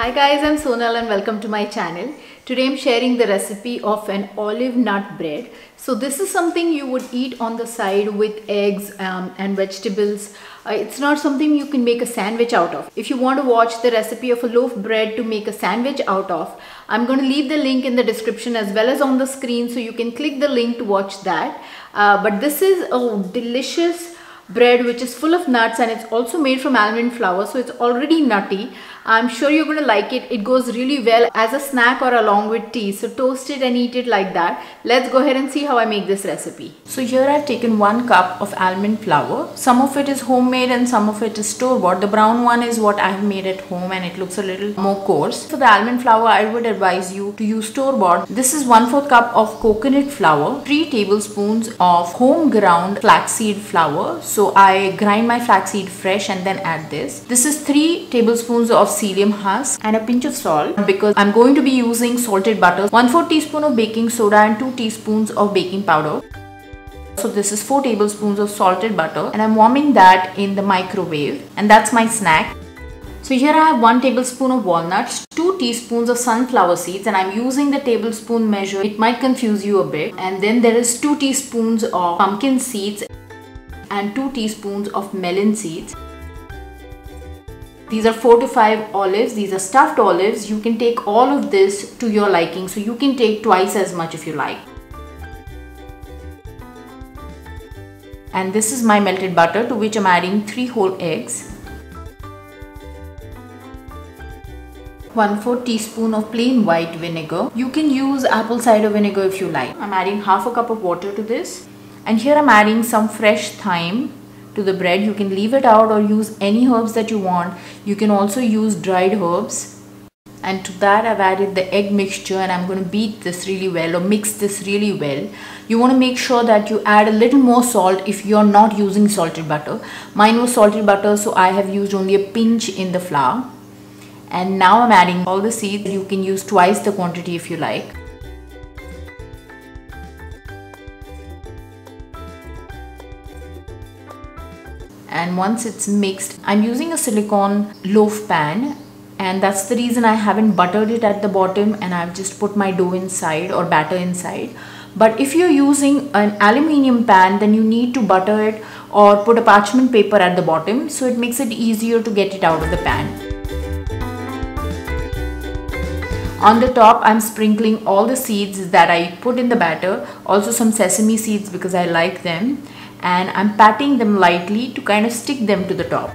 Hi guys, I'm Sonal and welcome to my channel. Today I'm sharing the recipe of an olive nut bread. So this is something you would eat on the side with eggs and vegetables. It's not something you can make a sandwich out of. If you want to watch the recipe of a loaf bread to make a sandwich out of, I'm going to leave the link in the description as well as on the screen, so you can click the link to watch that. But this is a delicious bread which is full of nuts, and it's also made from almond flour, so it's already nutty. I'm sure you're going to like it. It goes really well as a snack or along with tea. So toast it and eat it like that. Let's go ahead and see how I make this recipe. So here I've taken 1 cup of almond flour. Some of it is homemade and some of it is store-bought. The brown one is what I've made at home and it looks a little more coarse. For the almond flour, I would advise you to use store-bought. This is 1/4 cup of coconut flour, 3 tablespoons of home ground flaxseed flour. So I grind my flaxseed fresh and then add this. This is 3 tablespoons of psyllium husk and a pinch of salt, because I'm going to be using salted butter, 1/4 teaspoon of baking soda and 2 teaspoons of baking powder. So this is 4 tablespoons of salted butter, and I'm warming that in the microwave, and that's my snack. So here I have 1 tablespoon of walnuts, 2 teaspoons of sunflower seeds, and I'm using the tablespoon measure. It might confuse you a bit. And then there is 2 teaspoons of pumpkin seeds and 2 teaspoons of melon seeds. These are 4 to 5 olives. These are stuffed olives. You can take all of this to your liking. So you can take twice as much if you like. And this is my melted butter, to which I'm adding 3 whole eggs. 1/4 teaspoon of plain white vinegar. You can use apple cider vinegar if you like. I'm adding 1/2 cup of water to this. And here I'm adding some fresh thyme to the bread. You can leave it out or use any herbs that you want. You can also use dried herbs. And to that I've added the egg mixture, and I'm going to beat this really well, or mix this really well. You want to make sure that you add a little more salt if you're not using salted butter. Mine was salted butter, so I have used only a pinch in the flour. And now I'm adding all the seeds. You can use twice the quantity if you like. And once it's mixed, I'm using a silicone loaf pan, and that's the reason I haven't buttered it at the bottom, and I've just put my dough inside, or batter inside. But if you're using an aluminium pan, then you need to butter it or put a parchment paper at the bottom, so it makes it easier to get it out of the pan. On the top, I'm sprinkling all the seeds that I put in the batter, also some sesame seeds because I like them. And I'm patting them lightly to kind of stick them to the top.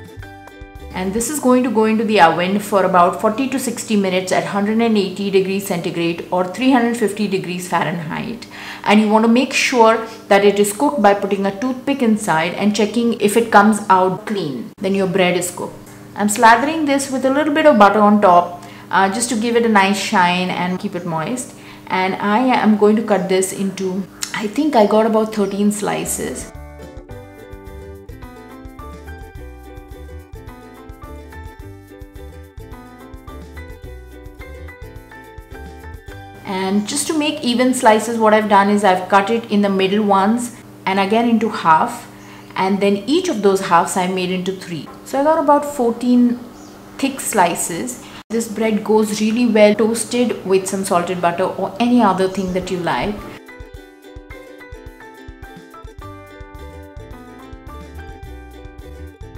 And this is going to go into the oven for about 40 to 60 minutes at 180 degrees centigrade or 350 degrees Fahrenheit. And you want to make sure that it is cooked by putting a toothpick inside and checking if it comes out clean. Then your bread is cooked. I'm slathering this with a little bit of butter on top just to give it a nice shine and keep it moist. And I am going to cut this into, I think I got about 13 slices. And just to make even slices, what I've done is I've cut it in the middle ones and again into half, and then each of those halves I made into 3. So I got about 14 thick slices. This bread goes really well toasted with some salted butter or any other thing that you like.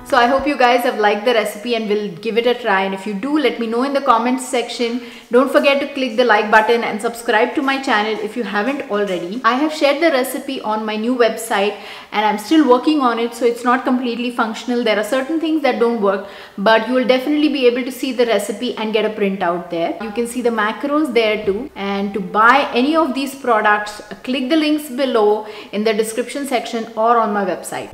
So I hope you guys have liked the recipe and will give it a try, and if you do, let me know in the comments section. Don't forget to click the like button and subscribe to my channel if you haven't already. I have shared the recipe on my new website and I'm still working on it, so it's not completely functional. There are certain things that don't work, but you will definitely be able to see the recipe and get a printout there. You can see the macros there too. And to buy any of these products, click the links below in the description section or on my website.